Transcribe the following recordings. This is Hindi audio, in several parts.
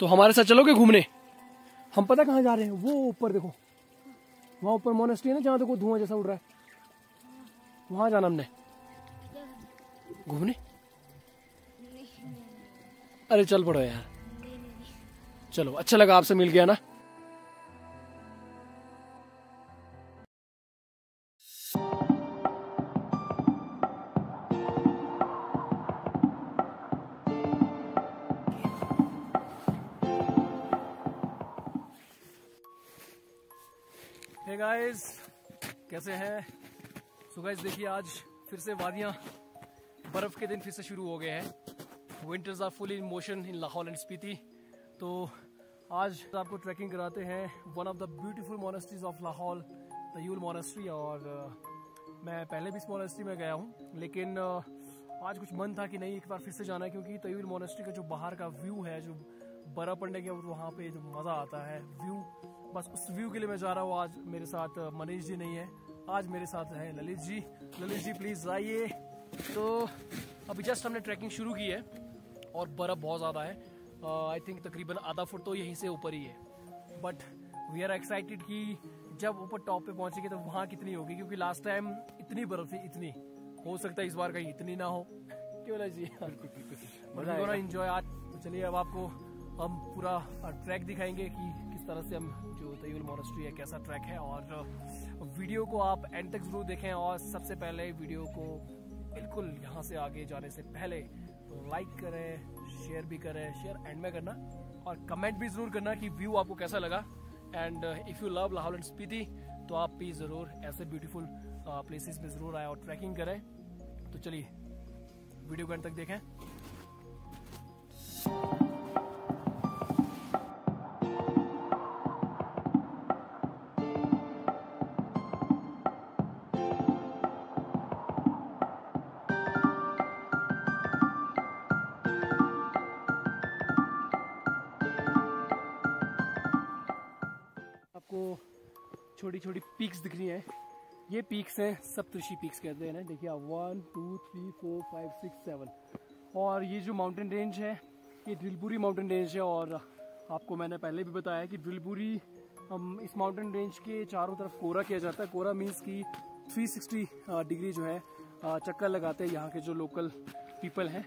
तो हमारे साथ चलोगे घूमने? हम पता कहाँ जा रहे हैं, वो ऊपर देखो, वहाँ ऊपर मोनेस्ट्री है ना, जहाँ देखो धुआं जैसा उड़ रहा है, वहाँ जाना हमने घूमने। अरे चल पड़ो यार, चलो अच्छा लगा आपसे मिल गया ना। हे गाइस, कैसे हैं? सो गाइस देखिए, आज फिर से वादियाँ बर्फ़ के दिन फिर से शुरू हो गए हैं। Winters are full in motion in Lahaul and Spiti. तो आज आपको ट्रैकिंग कराते हैं one of the beautiful monasteries of Lahaul, Tayul monastery. और मैं पहले भी इस मोनेस्ट्री में गया हूँ, लेकिन आज कुछ मन था कि नहीं, एक बार फिर से जाना है, क्योंकि तयूल मोनेस्ट्री का जो बाहर का व्यू है, जो बर्फ़ पड़ने के बाद वहाँ पे जो मज़ा आता है व्यू, बस उस व्यू के लिए मैं जा रहा हूँ। आज मेरे साथ मनीष जी नहीं है, आज मेरे साथ हैं ललित जी। ललित जी प्लीज़ आइए। तो अभी जस्ट हमने ट्रैकिंग शुरू की है और बर्फ़ बहुत ज़्यादा है, आई थिंक तकरीबन आधा फुट तो यहीं से ऊपर ही है। बट वी आर एक्साइटेड कि जब ऊपर टॉप पे पहुँचेंगे तो वहाँ कितनी होगी, क्योंकि लास्ट टाइम इतनी बर्फ़ थी, इतनी हो सकता है इस बार कहीं इतनी ना हो। क्यों ललित जी, बिल्कुल एंजॉय आज। तो चलिए अब आपको हम पूरा ट्रैक दिखाएंगे कि किस तरह से हम जो तयूल मोनेस्ट्री है, कैसा ट्रैक है। और वीडियो को आप एंड तक जरूर देखें, और सबसे पहले वीडियो को बिल्कुल यहाँ से आगे जाने से पहले लाइक करें, शेयर भी करें, शेयर एंड में करना, और कमेंट भी ज़रूर करना कि व्यू आपको कैसा लगा। And if you love Lahaul and Spiti, तो आप भी ज़रूर ऐसे ब्यूटीफुल प्लेसेस में ज़रूर आए और ट्रैकिंग करें। तो चलिए वीडियो को एंड तक देखें। छोटी छोटी पीक्स दिख रही हैं, ये पीक्स हैं सप्तऋषि पीक्स कहते हैं ना। देखिए आप 1 2 3 4 5 6 7, और ये जो माउंटेन रेंज है ये ड्रिलपुरी माउंटेन रेंज है। और आपको मैंने पहले भी बताया कि ड्रिलपुरी, हम इस माउंटेन रेंज के चारों तरफ कोहरा किया जाता है। कोहरा मीन्स कि 360 डिग्री जो है चक्कर लगाते हैं यहाँ के जो लोकल पीपल हैं,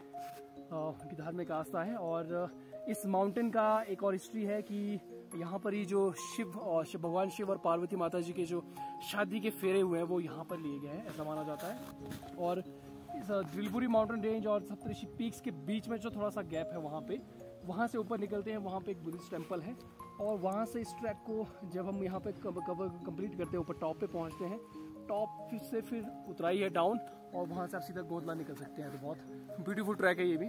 उनकी धार्मिक आस्था है। और इस माउंटेन का एक और हिस्ट्री है कि यहाँ पर ही जो शिव और भगवान शिव और पार्वती माता जी के जो शादी के फेरे हुए हैं वो यहाँ पर लिए गए हैं, ऐसा माना जाता है। और इस ड्रिलपुरी माउंटेन रेंज और सप्तऋषि पीक्स के बीच में जो थोड़ा सा गैप है, वहाँ पे, वहाँ से ऊपर निकलते हैं, वहाँ पे एक बुद्धिस्ट टेम्पल है। और वहाँ से इस ट्रैक को जब हम यहाँ पे कवर कम्प्लीट करते हैं, ऊपर टॉप पे पहुँचते हैं, टॉप से फिर उतराई है डाउन, और वहाँ से आप सीधा गोदला निकल सकते हैं। तो बहुत ब्यूटीफुल ट्रैक है ये भी।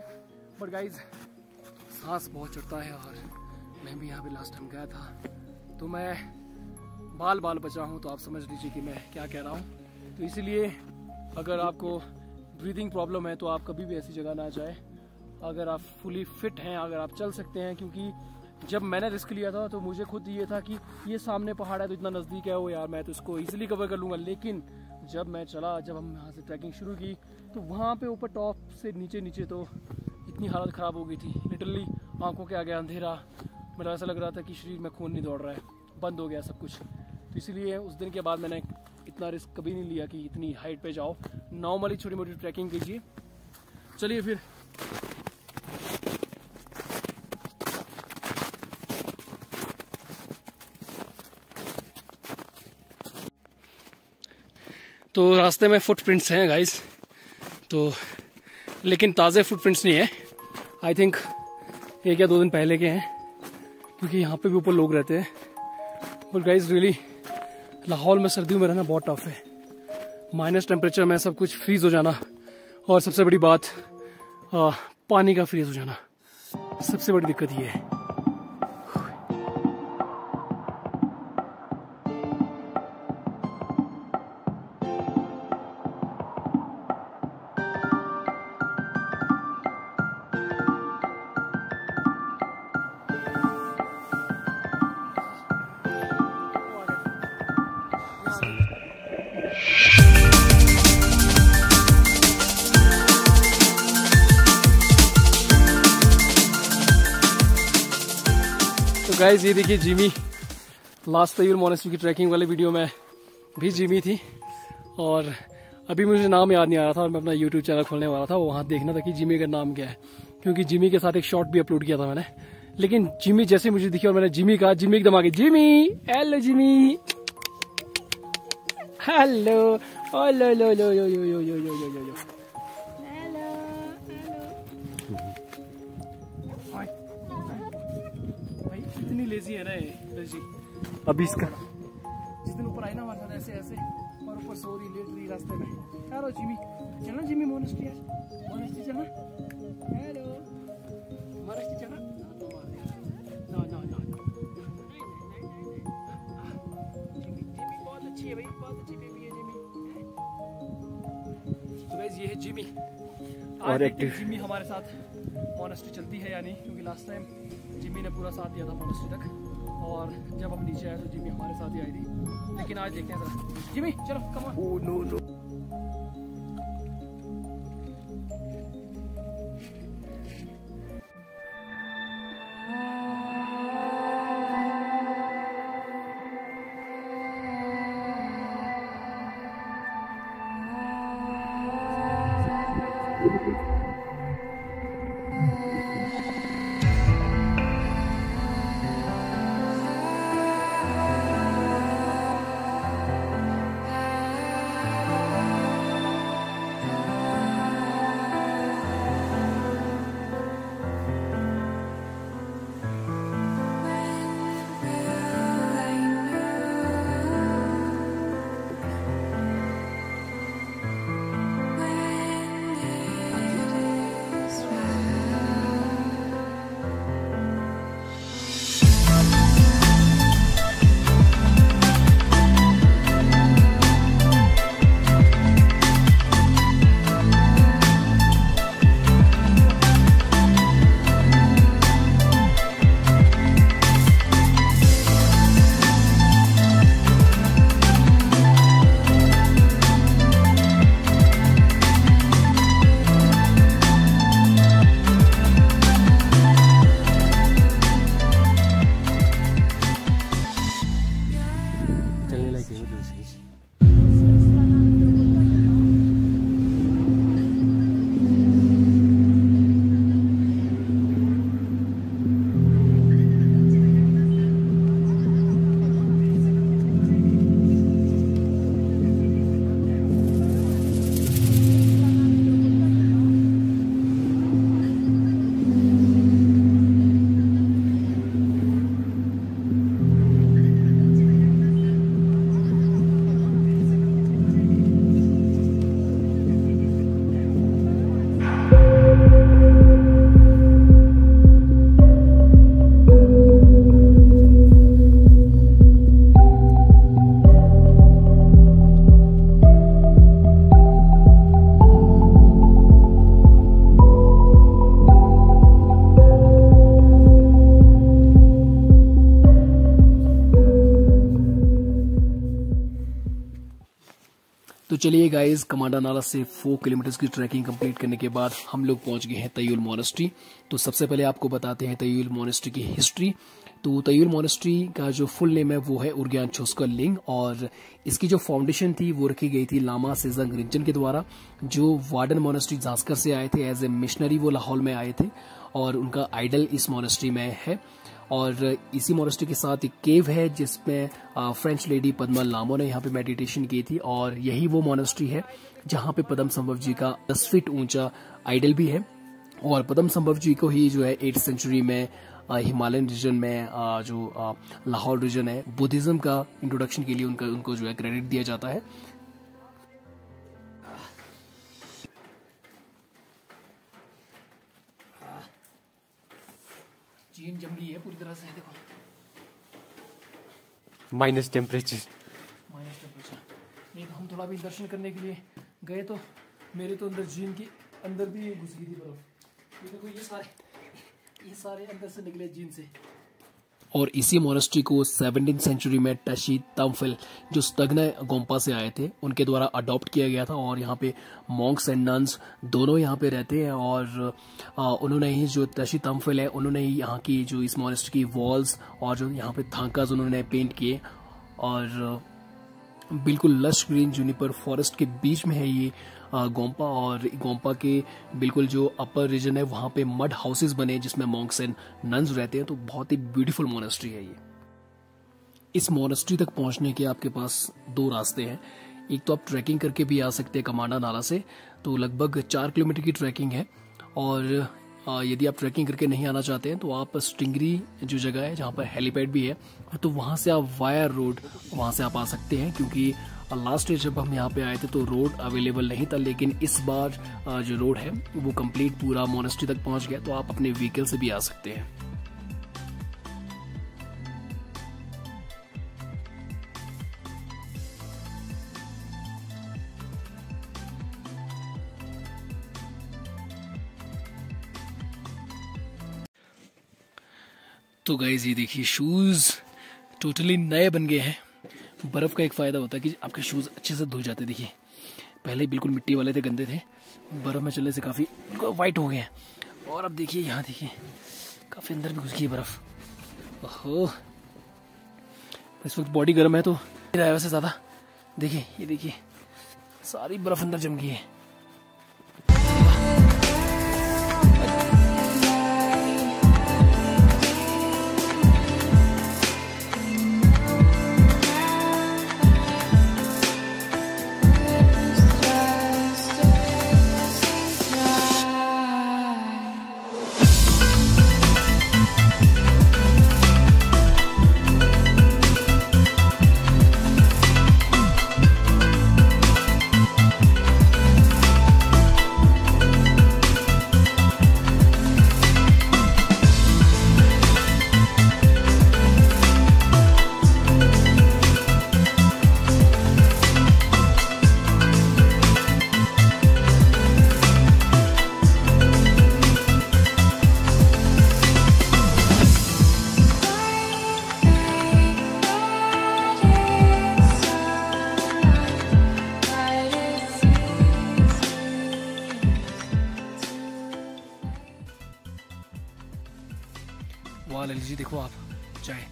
बट गाइज सांस बहुत चढ़ता है, और मैं भी यहाँ पे लास्ट टाइम गया था, तो मैं बाल बाल बचा हूँ, तो आप समझ लीजिए कि मैं क्या कह रहा हूँ। तो इसीलिए अगर आपको ब्रीदिंग प्रॉब्लम है तो आप कभी भी ऐसी जगह ना जाए, अगर आप फुली फिट हैं, अगर आप चल सकते हैं। क्योंकि जब मैंने रिस्क लिया था तो मुझे खुद ये था कि ये सामने पहाड़ है तो इतना नज़दीक है, वो यार मैं तो इसको ईजिली कवर कर लूँगा। लेकिन जब मैं चला, जब हम यहाँ से ट्रैकिंग शुरू की, तो वहाँ पर ऊपर टॉप से नीचे तो इतनी हालत ख़राब हो गई थी, लिटरली आँखों के आगे अंधेरा, मेरा ऐसा लग रहा था कि शरीर में खून नहीं दौड़ रहा है, बंद हो गया सब कुछ। तो इसीलिए उस दिन के बाद मैंने इतना रिस्क कभी नहीं लिया कि इतनी हाइट पे जाओ, नॉर्मली छोटी मोटी ट्रैकिंग कीजिए। चलिए फिर तो रास्ते में फुटप्रिंट्स हैं गाइस, तो लेकिन ताज़े फुटप्रिंट्स नहीं है, आई थिंक 1 या 2 दिन पहले के हैं, क्योंकि यहाँ पे भी ऊपर लोग रहते हैं। बट गाइज रियली लाहौल में सर्दियों में रहना बहुत टफ है, माइनस टेम्परेचर में सब कुछ फ्रीज हो जाना, और सबसे बड़ी बात पानी का फ्रीज हो जाना, सबसे बड़ी दिक्कत ये है। गाइस ये देखिए जिमी, लास्ट तयूल मोनेस्ट्री की ट्रैकिंग वाले वीडियो में भी जिमी थी और अभी मुझे नाम याद नहीं आ रहा था और मैं अपना यूट्यूब चैनल खोलने वाला था, वहाँ देखना था कि जिमी का नाम क्या है, क्योंकि जिमी के साथ एक शॉर्ट भी अपलोड किया था मैंने। लेकिन जिमी जैसे मुझे दिखी और मैंने जिमी कहा, जिमी एकदम आगे, Jimmy hello Jimmy hello hello लो लो yo yo yo yo yo yo yo भाई इतनी लेजी है ना ये जी। अभी इसका जिस दिन ऊपर आई ना हमारे साथ ऐसे ऐसे और ऊपर सो रही, लेट रही रास्ते में। हेलो जिमी, चलना जिमी मोनेस्ट्री, यार मोनेस्ट्री चलना, हेलो मोनेस्ट्री चलना। नो नो नो, जिमी बहुत अच्छी है भाई, बहुत अच्छी बेबी है जिमी। तो गाइस ये है जिमी और एक्टिव जिमी हमारे साथ मोनेस्ट्री चलती है या नहीं, क्योंकि लास्ट टाइम जिमी ने पूरा साथ दिया था मोनेस्ट्री तक और जब हम नीचे आए तो जिमी हमारे साथ ही आई थी। लेकिन आज देखते हैं जरा, जिमी चलो come on. Oh no no, चलिए गाइज कमांडा नाला से 4 किलोमीटर की ट्रैकिंग कंप्लीट करने के बाद हम लोग पहुंच गए हैं तयूल मोनेस्ट्री। तो सबसे पहले आपको बताते हैं तयूल मोनेस्ट्री की हिस्ट्री। तो तयूल मोनेस्ट्री का जो फुल नेम है वो है उर्ग्यान छोस्कर लिंग और इसकी जो फाउंडेशन थी वो रखी गई थी लामा सेजंग रिंचन के द्वारा, जो वार्डन मोनेस्ट्री झांसकर से आए थे एज ए मिशनरी, वो लाहौल में आए थे और उनका आइडल इस मोनेस्ट्री में है। और इसी मोनेस्ट्री के साथ एक केव है जिसमें फ्रेंच लेडी पद्मा लामो ने यहाँ पे मेडिटेशन की थी और यही वो मोनेस्ट्री है जहाँ पे पद्मसंभव जी का 10 फीट ऊंचा आइडल भी है। और पद्मसंभव जी को ही जो है 8th सेंचुरी में हिमालयन रीजन में जो लाहौल रीजन है बुद्धिज्म का इंट्रोडक्शन के लिए उनको जो है क्रेडिट दिया जाता है। जंगली है पूरी तरह से, देखो माइनस टेम्परेचर। हम थोड़ा भी दर्शन करने के लिए गए तो मेरे तो अंदर जीन के अंदर भी घुस गई थी बर्फ। देखो ये सारे अंदर से निकले जीन से। और इसी मोनेस्ट्री को 17वीं सेंचुरी में टाशी ताम्फेल जो स्टगना गोम्पा से आए थे उनके द्वारा अडॉप्ट किया गया था और यहाँ पे मॉन्क्स एंड नन्स दोनों यहाँ पे रहते हैं और उन्होंने ही जो टाशी ताम्फेल है उन्होंने ही यहाँ की जो इस मोनेस्ट्री की वॉल्स और जो यहाँ पे थांकाज उन्होंने पेंट किए और बिल्कुल लश ग्रीन जुनिपर फॉरेस्ट के बीच में है ये गोम्पा और गोम्पा के बिल्कुल जो अपर रीजन है वहाँ पे मड हाउसेस बने जिसमें मॉन्क्स एंड नन्स रहते हैं। तो बहुत ही ब्यूटीफुल मोनेस्ट्री है ये। इस मोनेस्ट्री तक पहुँचने के आपके पास दो रास्ते हैं, एक तो आप ट्रैकिंग करके भी आ सकते हैं कमांडा नाला से, तो लगभग 4 किलोमीटर की ट्रैकिंग है, और यदि आप ट्रैकिंग करके नहीं आना चाहते हैं तो आप स्टिंगरी जो जगह है जहाँ पर हेलीपैड भी है तो वहाँ से आप वाया रोड वहाँ से आप आ सकते हैं, क्योंकि लास्ट ईयर जब हम यहाँ पे आए थे तो रोड अवेलेबल नहीं था, लेकिन इस बार जो रोड है वो कंप्लीट पूरा मोनेस्ट्री तक पहुँच गया, तो आप अपने व्हीकल से भी आ सकते हैं। तो गाइज ये देखिए शूज़ टोटली नए बन गए हैं। बर्फ़ का एक फ़ायदा होता है कि आपके शूज़ अच्छे से धुल जाते। देखिए पहले बिल्कुल मिट्टी वाले थे, गंदे थे, बर्फ़ में चलने से काफ़ी वाइट हो गए हैं। और अब देखिए यहाँ देखिए काफ़ी अंदर भी घुस गई बर्फ़। ओहो इस वक्त बॉडी गर्म है तो वैसे ज़्यादा। देखिए ये देखिए सारी बर्फ़ अंदर जम गई है। वाह ललित जी देखो आप चाय।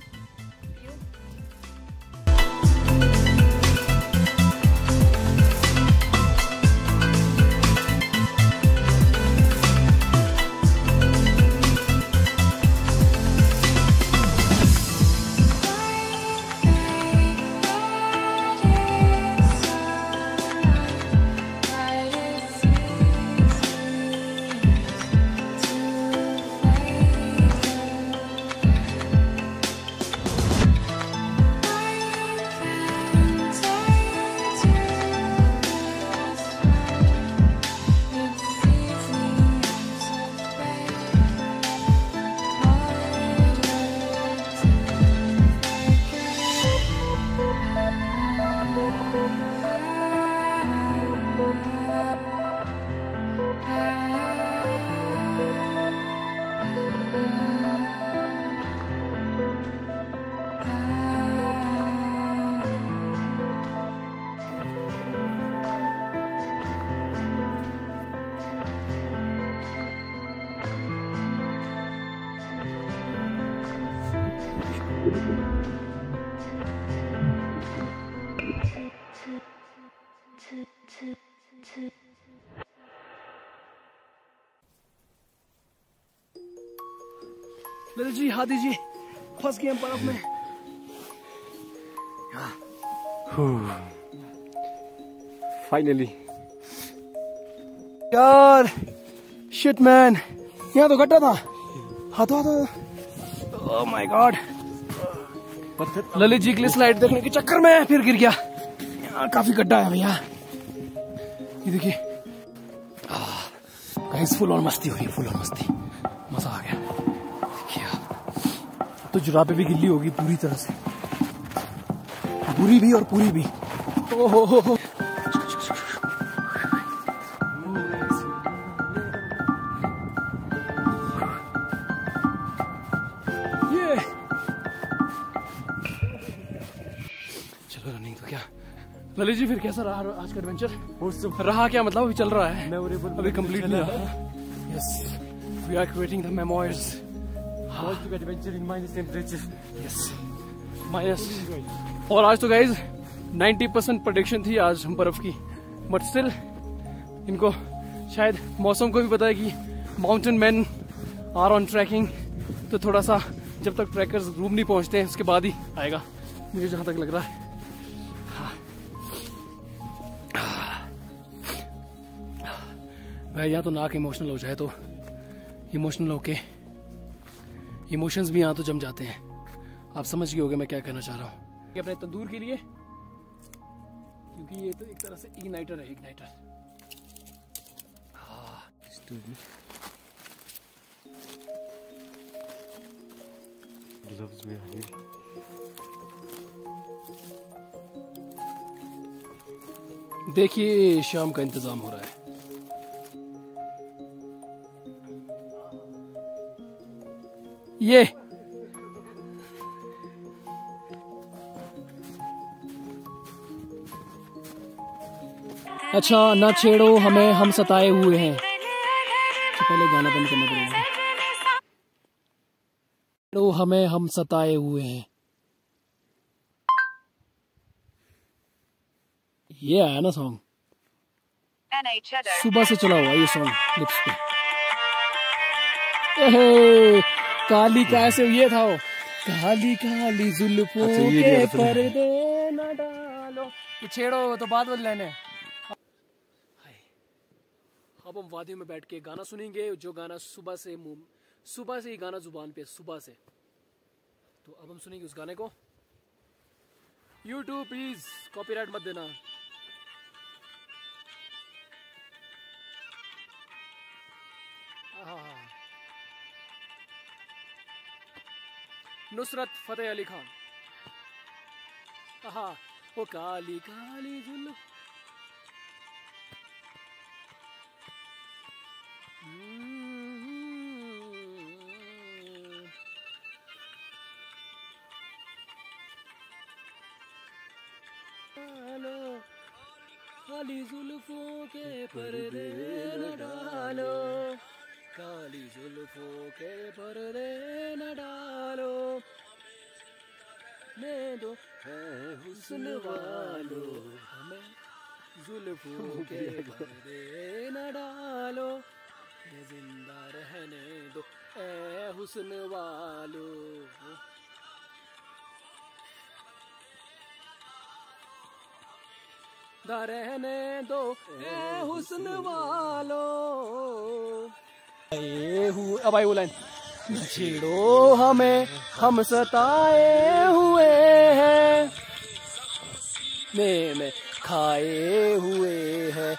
ललित जी हाथ दीजिए, फंस गए हम बर्फ में। फाइनली यार, शिट मैन, यहाँ तो गड्ढा था। हाथों हाथों, oh my god. Lalit ji के लिए स्लाइड देखने के चक्कर में फिर गिर गया। यहाँ काफी गड्ढा है भैया, ये देखिए। गाइस फुल और मस्ती हुई, फुल और मस्ती, मजा आ गया। तो जुराबे भी गिल्ली होगी पूरी तरह से, बुरी भी और पूरी भी। ओहो हो। ललित जी फिर कैसा रहा आज का एडवेंचर? बहुत रहा, क्या मतलब अभी चल रहा है, अभी कंप्लीट नहीं रहा। Yes, we are creating the memoirs of adventure in minus temperature. Yes minus, और आज तो गाइज 90% प्रेडिक्शन थी आज हम बर्फ की, बट स्टिल इनको शायद मौसम को भी पता है कि mountain man are on trekking, तो थोड़ा सा जब तक ट्रैकर्स रूम नहीं पहुंचते हैं उसके बाद ही आएगा, मुझे जहां तक लग रहा है। भाई यहाँ तो नाक इमोशनल हो जाए तो इमोशनल होके इमोशंस भी यहाँ तो जम जाते हैं, आप समझ गए होगे मैं क्या कहना चाह रहा हूँ। अपने तंदूर के लिए, क्योंकि ये तो एक तरह से इग्नाइटर है, इग्नाइटर। ग्लव्स में हाजिर। देखिए शाम का इंतजाम हो रहा है। ये अच्छा ना छेड़ो हमें, हम सताए हुए हैं। तो पहले गाना बंद करना पड़ेगा। छेड़ो हमें, हम सताए हुए हैं। ये आया ना सॉन्ग, सुबह से चला हुआ ये सॉन्ग लिप्स पे। काली का ऐसे ये था वो, काली काली जुल्फों के पर्दे न डालो, छेड़ो तो बात बदल लेने। अब हम वादियों में बैठ के गाना सुनेंगे, जो गाना सुबह से ही गाना जुबान पे, सुबह से। तो अब हम सुनेंगे उस गाने को। YouTube प्लीज कॉपीराइट मत देना। नुसरत फतेह अली खान। आहा, वो काली काली जुल्फ। काली जुल्फों के पर्दे न डालो, काली जुल्फों के पर्दे न डालो, ने दो हुस्न वालो, हमें जुल्फों के पर्दे न डालो, जिंदा रहने दो ए हुस्न वालो। जिंदा रहने दो ए हुस्न वालो। अब आई वो लाइन, छेड़ो हमें, हम सताए हुए हैं, में खाए हुए हैं।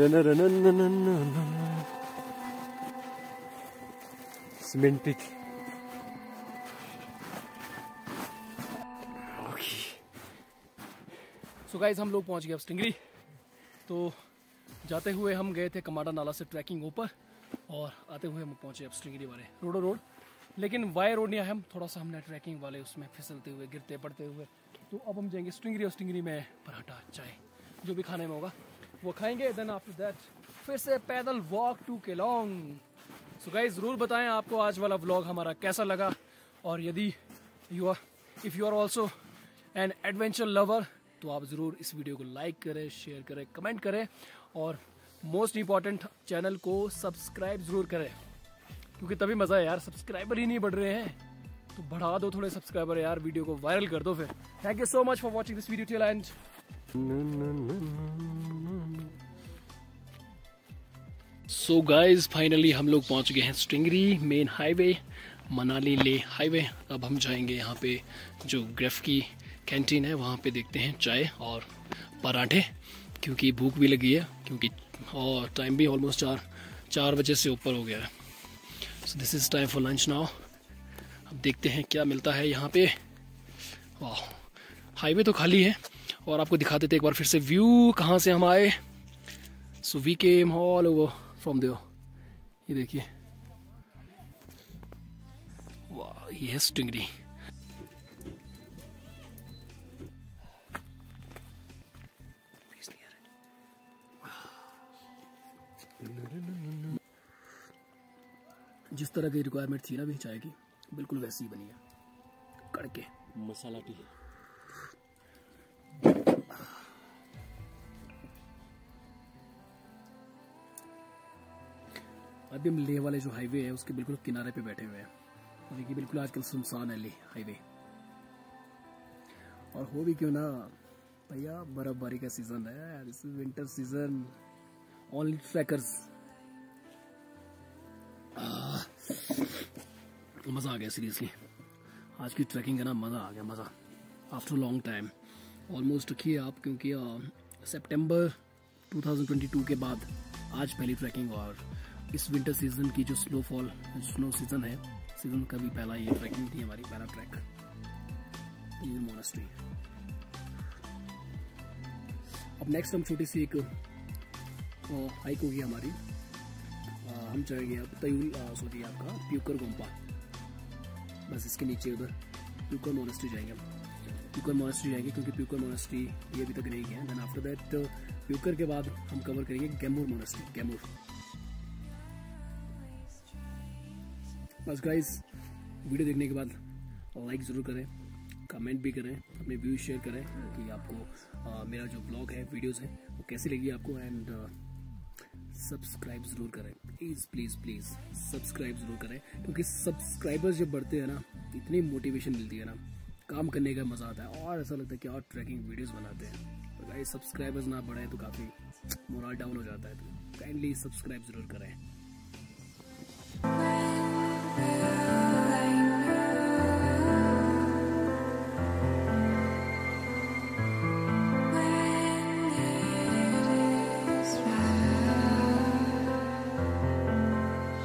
Cemented. Okay. So guys, हम लोग पहुंच गए अब स्टिंगरी। तो जाते हुए हम गए थे कमाडा नाला से ट्रैकिंग ऊपर और आते हुए हम पहुंचे अब स्टिंगरी वाले रोडो रोड, लेकिन वाई रोड नहीं है, हम थोड़ा सा हमने ट्रैकिंग वाले उसमें फिसलते हुए गिरते पड़ते हुए। तो अब हम जाएंगे स्टिंगरी और स्टिंगरी में पराठा चाय जो भी खाने में होगा वो खाएंगे। देन आफ्टर दैट फिर से पैदल walk to Keylong. So guys ज़रूर बताएं आपको आज वाला व्लॉग हमारा कैसा लगा, और यदि if you are also an adventure lover तो आप ज़रूर इस वीडियो को लाइक करें, शेयर करें, कमेंट करें और मोस्ट इम्पॉर्टेंट चैनल को सब्सक्राइब ज़रूर करें, क्योंकि तभी मज़ा है यार। सब्सक्राइबर ही नहीं बढ़ रहे हैं तो बढ़ा दो थोड़े सब्सक्राइबर यार, वीडियो को वायरल कर दो। फिर thank you so much for watching this video till end. So guys finally हम लोग पहुंच गए हैं स्टिंगरी मेन हाईवे, मनाली ले हाईवे। अब हम जाएंगे यहाँ पे जो ग्रेफ की कैंटीन है, वहाँ पे देखते हैं चाय और पराठे, क्योंकि भूख भी लगी है, क्योंकि और टाइम भी ऑलमोस्ट चार बजे से ऊपर हो गया है। So this is time for lunch now. अब देखते हैं क्या मिलता है यहाँ पे। वाह, हाईवे तो खाली है और आपको दिखाते थे एक बार फिर से व्यू कहाँ से हम आए। So we came all over from there. ये देखिए, वाह, ये है स्टिंगरी। जिस तरह की रिक्वायरमेंट थी ना भी चाय की, बिल्कुल वैसी ही बनी है, कड़के मसाला टी। अभी हम लेह वाले जो हाईवे है उसके बिल्कुल किनारे पे बैठे हुए हैं, देखिए बिल्कुल आजकल सुनसान है लेह हाईवे। और हो भी क्यों ना भैया, बर्फबारी का सीजन है, this is winter season, only trekkers. मज़ा आ गया सीरियसली, आज की ट्रैकिंग का ना मज़ा आ गया, मज़ा आफ्टर लॉन्ग टाइम ऑलमोस्ट। रखिए आप, क्योंकि सितंबर 2022 के बाद आज पहली ट्रैकिंग, और इस विंटर सीज़न की जो स्नोफॉल स्नो सीज़न है, सीज़न का भी पहला ये ट्रैकिंग थी हमारी, पहला ट्रैक तयूल मोनास्ट्री। अब नेक्स्ट हम छोटी सी एक हाइक होगी हमारी, हम जाएंगे अब तयूल, सॉरी आपका प्यूकर गोम्पा, बस इसके नीचे उधर प्यूकर मोनास्ट्री जाएंगे। क्योंकि प्यूकर मोनास्ट्री ये अभी तक नहीं है। देन आफ्टर दैट प्यूकर के बाद हम कवर करेंगे गैमोर मोनास्ट्री, गैमोर। बस गाइस, वीडियो देखने के बाद लाइक ज़रूर करें, कमेंट भी करें, अपने व्यू शेयर करें कि आपको मेरा जो ब्लॉग है, वीडियोज़ हैं, वो कैसी लगी आपको। एंड सब्सक्राइब ज़रूर करें, प्लीज़ प्लीज़ प्लीज़ सब्सक्राइब ज़रूर करें, क्योंकि सब्सक्राइबर्स जब बढ़ते हैं ना, इतनी मोटिवेशन मिलती है ना, काम करने का मज़ा आता है और ऐसा लगता है कि और ट्रैकिंग वीडियोस बनाते हैं। तो गाइस सब्सक्राइबर्स ना बढ़े तो काफ़ी मोरल डाउन हो जाता है, तो काइंडली सब्सक्राइब ज़रूर करें।